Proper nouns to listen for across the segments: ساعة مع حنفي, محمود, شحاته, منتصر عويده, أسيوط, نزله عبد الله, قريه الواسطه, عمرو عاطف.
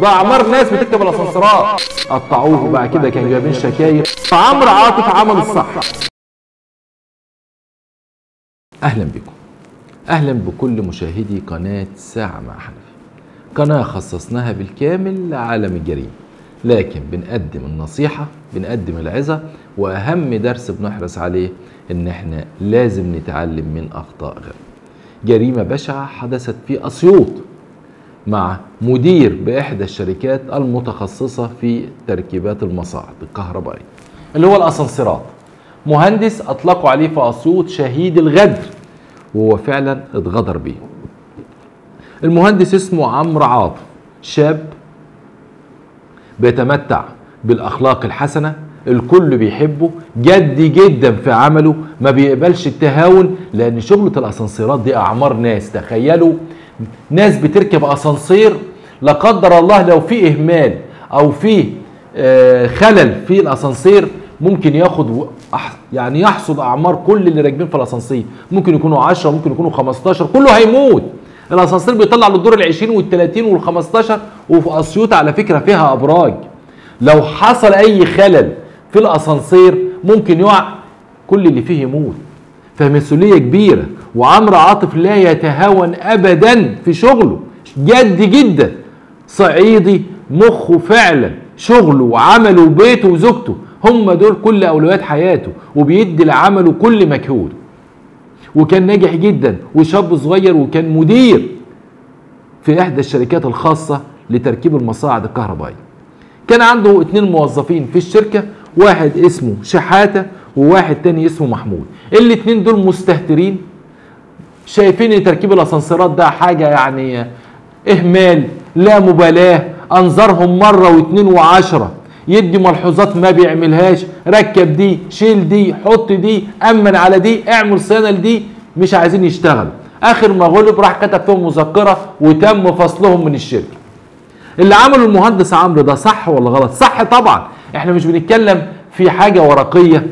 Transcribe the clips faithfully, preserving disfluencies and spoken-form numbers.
بقى عمار ناس بتكتب الاسانسيرات قطعوه بقى كده، كانوا جايبين شكاير. فعمرو عاطف عمل الصح. اهلا بكم، اهلا بكل مشاهدي قناه ساعه مع حنفي، قناه خصصناها بالكامل لعالم الجريمه، لكن بنقدم النصيحه، بنقدم العظه، واهم درس بنحرص عليه ان احنا لازم نتعلم من اخطاء غيرنا. جريمه بشعه حدثت في اسيوط مع مدير بإحدى الشركات المتخصصة في تركيبات المصاعد الكهربائية اللي هو الأسانسيرات. مهندس أطلقوا عليه في أسيوط شهيد الغدر، وهو فعلا اتغدر بيه. المهندس اسمه عمرو عاطف، شاب بيتمتع بالأخلاق الحسنة، الكل بيحبه، جدي جدا في عمله، ما بيقبلش التهاون، لأن شغلة الأسانسيرات دي أعمار ناس. تخيلوا ناس بتركب اسانسير، لا قدر الله لو في اهمال او في خلل في الاسانسير ممكن ياخد يعني يحصد اعمار كل اللي راكبين في الاسانسير، ممكن يكونوا عشرة، ممكن يكونوا خمستاشر، كله هيموت. الاسانسير بيطلع للدور ال عشرين وال تلاتين وال خمستاشر، وفي اسيوط على فكره فيها ابراج. لو حصل اي خلل في الاسانسير ممكن يقع كل اللي فيه يموت، فمسؤوليه كبيره. وعمرو عاطف لا يتهاون ابدا في شغله، جد جدا، صعيدي، مخه فعلا شغله وعمله وبيته وزوجته، هم دول كل اولويات حياته، وبيدي لعمله كل مجهوده. وكان ناجح جدا وشاب صغير، وكان مدير في احدى الشركات الخاصه لتركيب المصاعد الكهربائيه. كان عنده اتنين موظفين في الشركه، واحد اسمه شحاته وواحد تاني اسمه محمود. الاتنين دول مستهترين، شايفين ان تركيب الاسانسيرات ده حاجه يعني اهمال، لا مبالاه. انظرهم مره واتنين وعشره، يدي ملحوظات ما بيعملهاش، ركب دي، شيل دي، حط دي، امن على دي، اعمل صيانه لدي، مش عايزين يشتغل. اخر ما غلب راح كتب فيهم مذكره وتم فصلهم من الشركه. اللي عمله المهندس عمرو ده صح ولا غلط؟ صح طبعا، احنا مش بنتكلم في حاجه ورقيه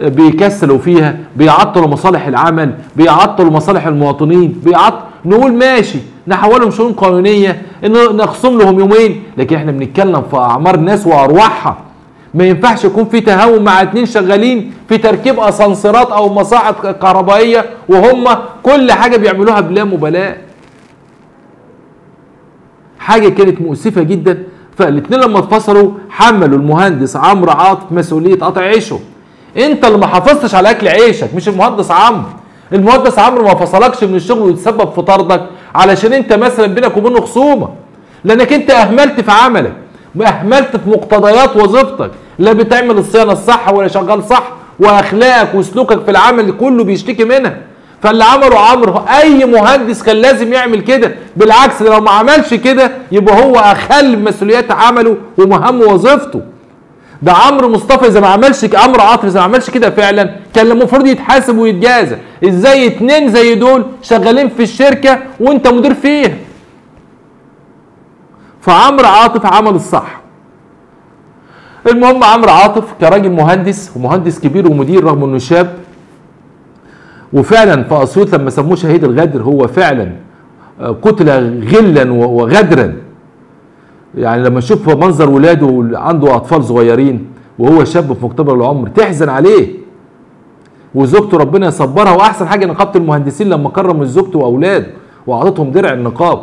بيكسلوا فيها، بيعطلوا مصالح العمل، بيعطلوا مصالح المواطنين، بيعطل. نقول ماشي نحولهم شؤون قانونيه، نخصم لهم يومين، لكن احنا بنتكلم في اعمار ناس وارواحها. ما ينفعش يكون في تهاون مع اتنين شغالين في تركيب اسانسيرات او مصاعد كهربائيه، وهم كل حاجه بيعملوها بلا مبالاه. حاجه كانت مؤسفه جدا. فالاتنين لما اتفصلوا حملوا المهندس عمرو عاطف مسؤوليه قطع عيشه. انت اللي ما حافظتش على اكل عيشك، مش المهندس عمرو. المهندس عمرو ما فصلكش من الشغل وتسبب في طردك علشان انت مثلا بينك وبينه خصومه، لانك انت اهملت في عملك، اهملت في مقتضيات وظيفتك، لا بتعمل الصيانه الصح ولا شغال صح، واخلاقك وسلوكك في العمل كله بيشتكي منها. فاللي عمله عمرو، اي مهندس كان لازم يعمل كده، بالعكس لو ما عملش كده يبقى هو اخل مسؤوليات عمله ومهام وظيفته. ده عمرو مصطفى اذا ما عملش كده، عمرو عاطف اذا ما عملش كده فعلا كان المفروض يتحاسب ويتجازى. ازاي اتنين زي دول شغالين في الشركه وانت مدير فيها؟ فعمرو عاطف عمل الصح. المهم عمرو عاطف كراجل مهندس، ومهندس كبير ومدير رغم انه شاب، وفعلا في اسيوط لما سموه شهيد الغدر هو فعلا قتل غلا وغدرا. يعني لما تشوف منظر ولاده، عنده اطفال صغيرين وهو شاب في مقتبل العمر، تحزن عليه. وزوجته ربنا يصبرها، واحسن حاجه نقابه المهندسين لما كرمت زوجته واولاده واعطتهم درع النقاب.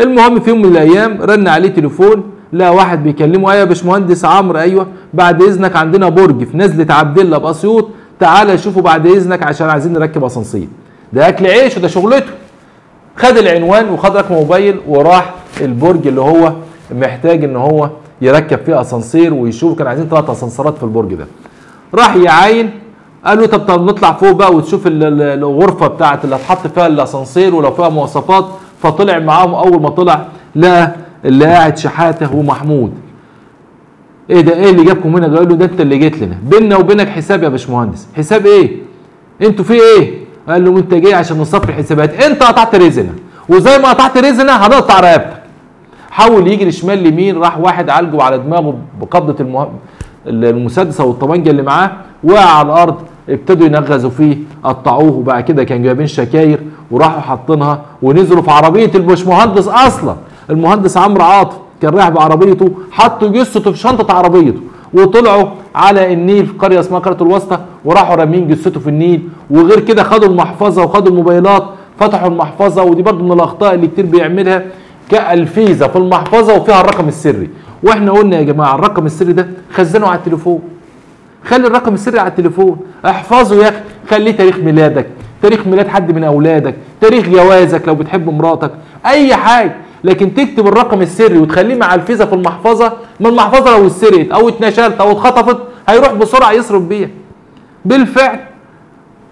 المهم في يوم من الايام رن عليه تليفون، لا واحد بيكلمه، ايوه يا باشمهندس عمرو، ايوه بعد اذنك عندنا برج في نزله عبد الله باسيوط، تعالى شوفه بعد اذنك عشان عايزين نركب اسانسير. ده اكل عيشه، ده شغلته. خد العنوان وخد رقم موبايل وراح البرج اللي هو محتاج ان هو يركب فيه اسانسير ويشوف. كان عايزين ثلاث اسانسيرات في البرج ده. راح يعاين، قال له طب نطلع فوق بقى وتشوف الغرفه بتاعت اللي هتحط فيها الاسانسير ولو فيها مواصفات. فطلع معاهم، اول ما طلع لقى اللي قاعد شحاته ومحمود. ايه ده، ايه اللي جابكم هنا؟ قال له ده انت اللي جيت لنا، بينا وبينك حساب يا باشمهندس. حساب ايه؟ انتوا في ايه؟ قال له انت جاي عشان نصفي الحسابات، انت قطعت رزنا، وزي ما قطعت رزنا هنقطع رقبتك. حاول يجري شمال لمين، راح واحد عالجه على دماغه بقبضه المه... المسدس او الطبنجه اللي معاه، وقع على الارض، ابتدوا ينغزوا فيه، قطعوه بقى كده. كانوا جايبين شكاير وراحوا حاطينها ونزلوا في عربيه الباشمهندس اصلا، المهندس عمرو عاطف. كان رايح بعربيته، حطوا جثته في شنطه عربيته وطلعوا على النيل في قريه اسمها قريه الواسطه، وراحوا رامين جثته في النيل. وغير كده خدوا المحفظه وخدوا الموبايلات، فتحوا المحفظه، ودي برضو من الاخطاء اللي كتير بيعملها، كالفيزا في المحفظه وفيها الرقم السري. واحنا قلنا يا جماعه الرقم السري ده خزنه على التليفون، خلي الرقم السري على التليفون، احفظه يا اخي، خليه تاريخ ميلادك، تاريخ ميلاد حد من اولادك، تاريخ جوازك لو بتحب مراتك، اي حاجه. لكن تكتب الرقم السري وتخليه مع الفيزا في المحفظه، من المحفظه لو اتسرقت او اتنشرت او اتخطفت هيروح بسرعه يصرف بيها. بالفعل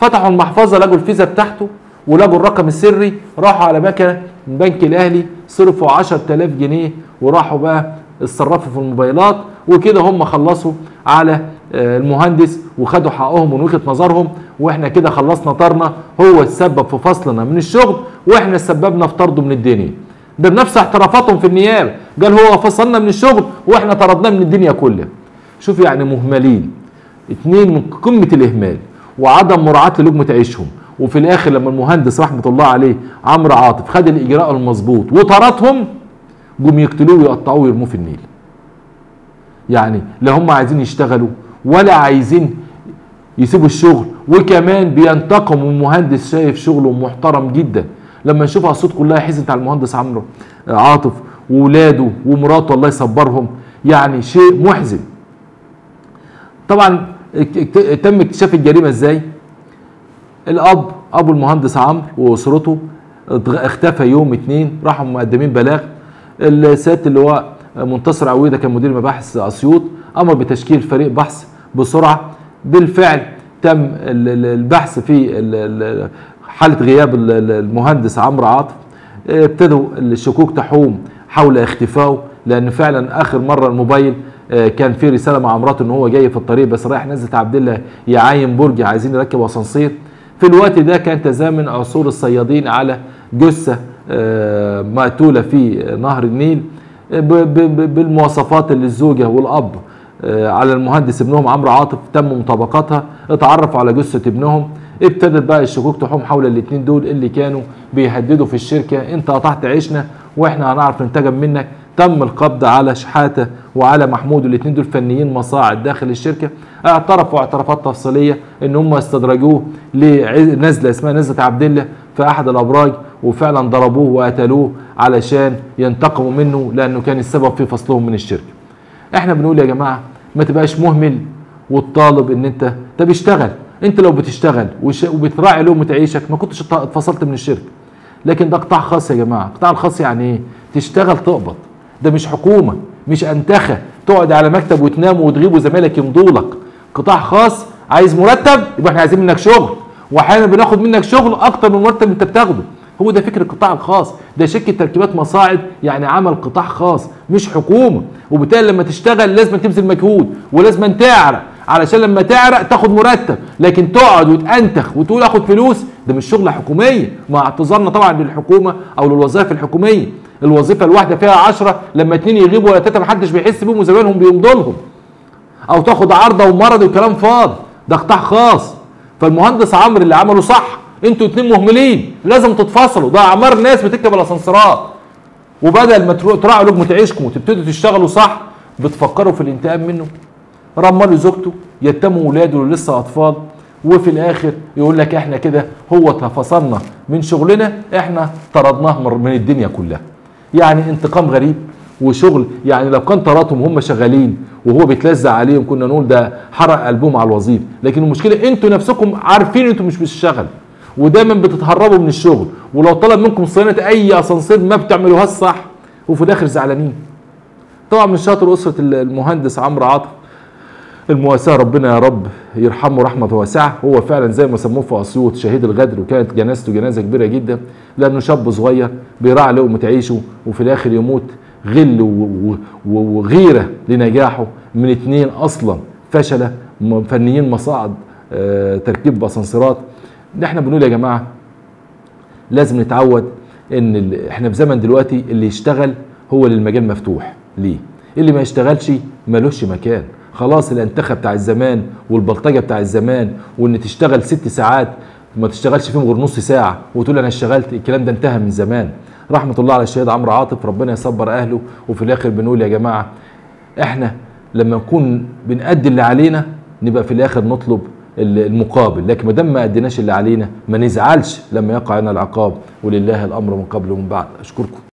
فتحوا المحفظه لقوا الفيزا بتاعته ولقوا الرقم السري، راحوا على مكنه من بنك الاهلي صرفوا عشرة آلاف جنيه، وراحوا بقى اتصرفوا في الموبايلات، وكده هم خلصوا على المهندس وخدوا حقهم من وجهه نظرهم. واحنا كده خلصنا طارنا، هو اتسبب في فصلنا من الشغل واحنا اتسببنا في طرده من الدنيا. ده بنفس اعترافاتهم في النيابه، قال هو فصلنا من الشغل واحنا طردناه من الدنيا كلها. شوف يعني مهملين، اتنين من قمه الاهمال وعدم مراعاه للجمه عيشهم. وفي الاخر لما المهندس رحمه الله عليه عمرو عاطف خد الاجراء المظبوط وطردهم، جم يقتلوه ويقطعوه ويرموه في النيل. يعني لا هم عايزين يشتغلوا ولا عايزين يسيبوا الشغل، وكمان بينتقموا من مهندس شايف شغله محترم جدا. لما نشوف الصوت كلها حزنت على المهندس عمرو عاطف واولاده ومراته الله يصبرهم، يعني شيء محزن. طبعا تم اكتشاف الجريمه ازاي؟ الاب ابو المهندس عمرو واسرته اختفى يوم اتنين، راحوا مقدمين بلاغ. السيد اللواء منتصر عويده كان مدير مباحث اسيوط، امر بتشكيل فريق بحث بسرعه. بالفعل تم البحث في حاله غياب المهندس عمرو عاطف، ابتدوا الشكوك تحوم حول اختفائه، لان فعلا اخر مره الموبايل كان فيه رساله مع مراته ان هو جاي في الطريق، بس رايح نزله عبد الله يعاين برج، عايزين يركبوا اسانسير. في الوقت ده كان تزامن عثور الصيادين على جثه مقتوله في نهر النيل بالمواصفات اللي الزوجه والاب على المهندس ابنهم عمرو عاطف تم مطابقتها، اتعرفوا على جثه ابنهم. ابتدت بقى الشكوك تحوم حول الاثنين دول اللي كانوا بيهددوا في الشركه، انت قطعت عيشنا واحنا هنعرف ننتجم منك. تم القبض على شحاته وعلى محمود، الاثنين دول فنيين مصاعد داخل الشركه، اعترفوا اعترافات تفصيليه ان هم استدرجوه لنزله اسمها نزله عبد الله في احد الابراج، وفعلا ضربوه وقتلوه علشان ينتقموا منه لانه كان السبب في فصلهم من الشركه. احنا بنقول يا جماعه ما تبقاش مهمل وتطالب ان انت طب اشتغل، انت لو بتشتغل وبتراعي لقمه عيشك ما كنتش اتفصلت من الشركه. لكن ده قطاع خاص يا جماعه، القطاع الخاص يعني ايه؟ تشتغل تقبض، ده مش حكومه، مش انتخه تقعد على مكتب وتنام وتغيب وزمالك يمضولك. قطاع خاص عايز مرتب، يبقى احنا عايزين منك شغل، واحيانا بناخد منك شغل اكتر من المرتب انت بتاخده. هو ده فكر القطاع الخاص، ده شركه تركيبات مصاعد يعني عمل قطاع خاص مش حكومه، وبالتالي لما تشتغل لازم تبذل مجهود ولازم تعرق، علشان لما تعرق تاخد مرتب. لكن تقعد وتأنتخ وتقول اخد فلوس، ده مش شغله حكوميه، مع اعتذارنا طبعا للحكومه او للوظائف الحكوميه. الوظيفه الواحده فيها عشرة، لما اتنين يغيبوا ولا تلاته محدش بيحس بيهم وزمايلهم بيمضوا لهم، او تاخد عارضه ومرض وكلام فاضي، ده قطاع خاص. فالمهندس عمرو اللي عمله صح، انتوا اتنين مهملين لازم تتفصلوا، ده اعمار ناس بتركب الاسانسيرات. وبدل ما تراعوا لقمه عيشكم وتبتدوا تشتغلوا صح، بتفكروا في الانتقام منه. رملوا زوجته، يتموا ولاده اللي لسه اطفال، وفي الاخر يقول لك احنا كده هو اتفصلنا من شغلنا، احنا طردناه من الدنيا كلها. يعني انتقام غريب وشغل، يعني لو كان طردهم وهم شغالين وهو بيتلذع عليهم كنا نقول ده حرق قلبهم على الوظيفه، لكن المشكله انتوا نفسكم عارفين انتوا مش بتشتغلوا ودايما بتتهربوا من الشغل، ولو طلب منكم صيانه اي اسانسير ما بتعملوهاش صح، وفي الاخر زعلانين. طبعا من شاطر اسره المهندس عمرو عاطف المواساه، ربنا يا رب يرحمه رحمه واسعه. هو فعلا زي ما سموه في اسيوط شهيد الغدر، وكانت جنازته جنازه كبيره جدا لانه شاب صغير بيراعي لقمه عيشه، وفي الاخر يموت غل وغيره لنجاحه من اتنين اصلا فشله فنيين مصاعد تركيب اسانسيرات. احنا بنقول يا جماعه لازم نتعود ان احنا في زمن دلوقتي اللي يشتغل هو اللي المجال مفتوح ليه، اللي ما يشتغلش مالوش مكان. خلاص الانتخه بتاع الزمان والبلطجه بتاع الزمان، وان تشتغل ست ساعات ما تشتغلش فيهم غير نص ساعه وتقول انا اشتغلت، الكلام ده انتهى من زمان. رحمه الله على الشهيد عمرو عاطف، ربنا يصبر اهله. وفي الاخر بنقول يا جماعه احنا لما نكون بنأدي اللي علينا نبقى في الاخر نطلب المقابل، لكن ما دام ما اديناش اللي علينا ما نزعلش لما يقع لنا العقاب، ولله الامر من قبل ومن بعد. اشكركم.